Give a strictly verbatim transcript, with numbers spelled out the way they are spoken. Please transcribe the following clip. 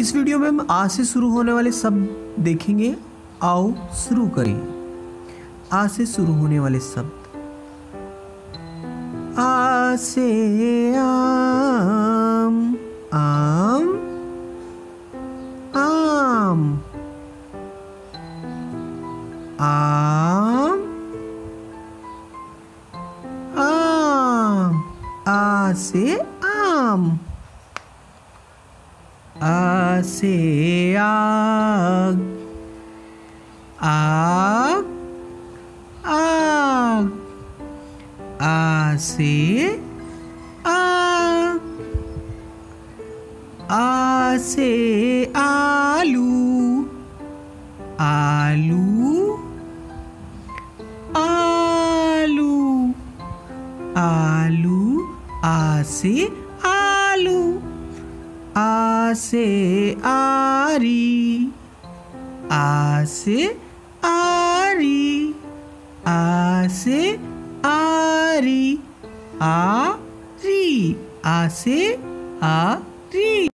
इस वीडियो में हम आ से शुरू होने वाले शब्द देखेंगे। आओ शुरू करें। आ से शुरू होने वाले शब्द। आ से आम, आम, आम, आम, आम, आ से आम। आ से आग, आग, आग, आ से आग। आ से आलू, आलू, आलू, आलू, आ से आलू। आ से आरी, आ से आरी, आ से आरी, आरी, आ से आरी।